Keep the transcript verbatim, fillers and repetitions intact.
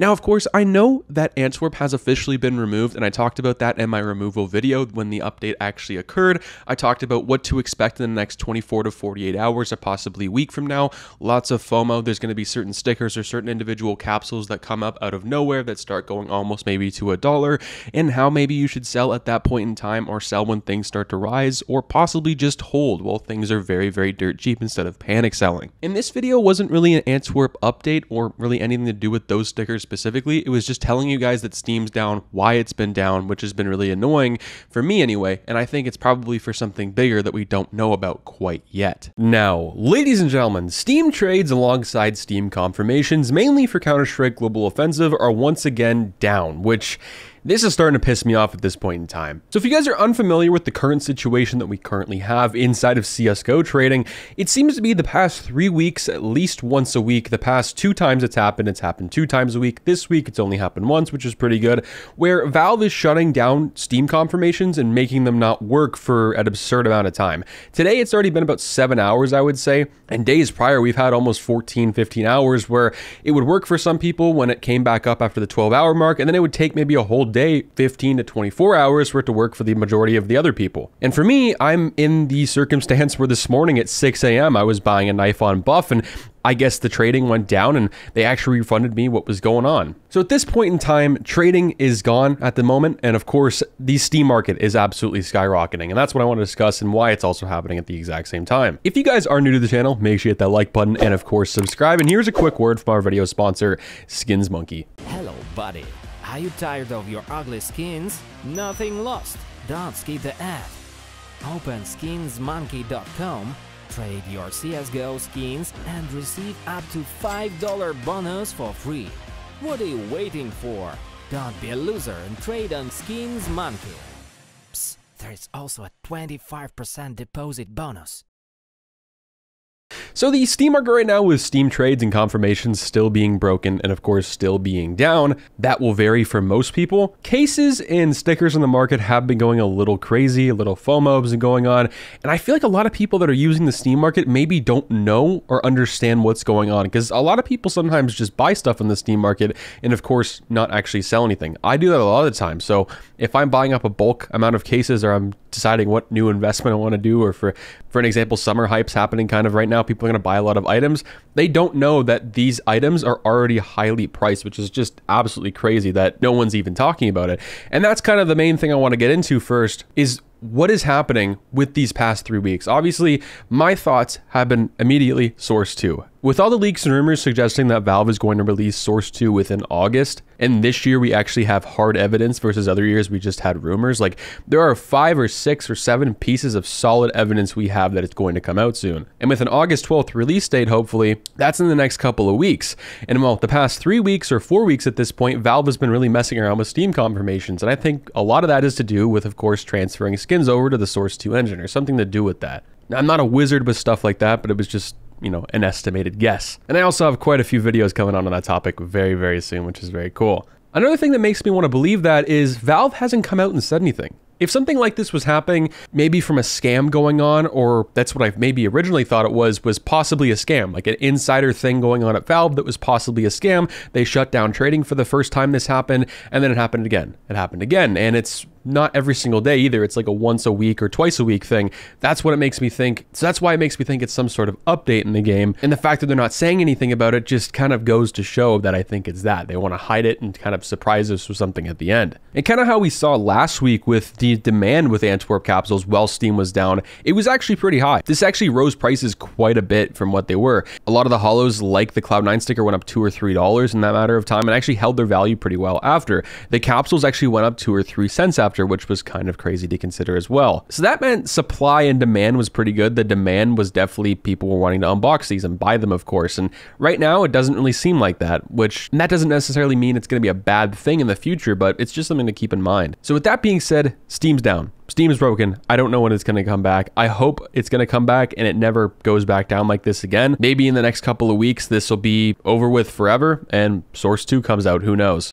Now, of course, I know that Antwerp has officially been removed, and I talked about that in my removal video when the update actually occurred. I talked about what to expect in the next twenty-four to forty-eight hours or possibly a week from now. Lots of FOMO. There's going to be certain stickers or certain individual capsules that come up out of nowhere that start going almost maybe to a dollar, and how maybe you should sell at that point in time or sell when things start to rise, or possibly just hold while things are very, very dirt cheap instead of panic selling. And this video wasn't really an Antwerp update or really anything to do with those stickers specifically. It was just telling you guys that Steam's down, why it's been down, which has been really annoying for me anyway, and I think it's probably for something bigger that we don't know about quite yet. Now, ladies and gentlemen, Steam trades alongside Steam confirmations, mainly for Counter-Strike Global Offensive, are once again down, which this is starting to piss me off at this point in time. So if you guys are unfamiliar with the current situation that we currently have inside of C S G O trading, it seems to be the past three weeks, at least once a week, the past two times it's happened, it's happened two times a week. This week, it's only happened once, which is pretty good, where Valve is shutting down Steam confirmations and making them not work for an absurd amount of time. Today, it's already been about seven hours, I would say, and days prior, we've had almost fourteen, fifteen hours where it would work for some people when it came back up after the twelve hour mark, and then it would take maybe a whole day, fifteen to twenty-four hours for it to work for the majority of the other people. And for me, I'm in the circumstance where this morning at six A M I was buying a knife on Buff, and I guess the trading went down and they actually refunded me what was going on. So at this point in time, trading is gone at the moment. And of course, the Steam market is absolutely skyrocketing. And that's what I want to discuss and why it's also happening at the exact same time. If you guys are new to the channel, make sure you hit that like button and of course, subscribe. And here's a quick word from our video sponsor, Skins Monkey. Hello, buddy. Are you tired of your ugly skins? Nothing lost. Don't skip the ad. Open skins monkey dot com, trade your C S G O skins and receive up to five dollar bonus for free. What are you waiting for? Don't be a loser and trade on Skins Monkey. Psst, there is also a twenty-five percent deposit bonus. So the Steam market right now, with Steam trades and confirmations still being broken and of course still being down, that will vary for most people. Cases and stickers on the market have been going a little crazy, a little FOMO's been going on, and I feel like a lot of people that are using the Steam market maybe don't know or understand what's going on, because a lot of people sometimes just buy stuff on the Steam market and of course not actually sell anything. I do that a lot of the time, so if I'm buying up a bulk amount of cases or I'm deciding what new investment I want to do, or for, for an example, summer hype's happening kind of right now, people are going to buy a lot of items. They don't know that these items are already highly priced, which is just absolutely crazy that no one's even talking about it. And that's kind of the main thing I want to get into first, is what is happening with these past three weeks. Obviously, my thoughts have been immediately Source two. With all the leaks and rumors suggesting that Valve is going to release Source two within August, and this year we actually have hard evidence versus other years we just had rumors, like there are five or six or seven pieces of solid evidence we have that it's going to come out soon. And with an August twelfth release date, hopefully, that's in the next couple of weeks. And well, the past three weeks or four weeks at this point, Valve has been really messing around with Steam confirmations. And I think a lot of that is to do with, of course, transferring skins over to the Source two engine or something to do with that. Now, I'm not a wizard with stuff like that, but it was just, you know, an estimated guess. And I also have quite a few videos coming on on that topic very, very soon, which is very cool. Another thing that makes me want to believe that is Valve hasn't come out and said anything. If something like this was happening, maybe from a scam going on, or that's what I maybe originally thought it was, was possibly a scam, like an insider thing going on at Valve that was possibly a scam. They shut down trading for the first time this happened, and then it happened again. It happened again, and it's not every single day either. It's like a once a week or twice a week thing. That's what it makes me think. So that's why it makes me think it's some sort of update in the game. And the fact that they're not saying anything about it just kind of goes to show that I think it's that. They want to hide it and kind of surprise us with something at the end. And kind of how we saw last week with the demand with Antwerp capsules while Steam was down, it was actually pretty high. This actually rose prices quite a bit from what they were. A lot of the hollows, like the Cloud nine sticker, went up two or three dollars in that matter of time and actually held their value pretty well after. The capsules actually went up two or three cents after, which was kind of crazy to consider as well. So that meant supply and demand was pretty good. The demand was definitely people were wanting to unbox these and buy them, of course. And right now it doesn't really seem like that, which that doesn't necessarily mean it's going to be a bad thing in the future, but it's just something to keep in mind. So with that being said, Steam's down. Steam is broken. I don't know when it's going to come back. I hope it's going to come back and it never goes back down like this again. Maybe in the next couple of weeks, this will be over with forever and Source two comes out. Who knows?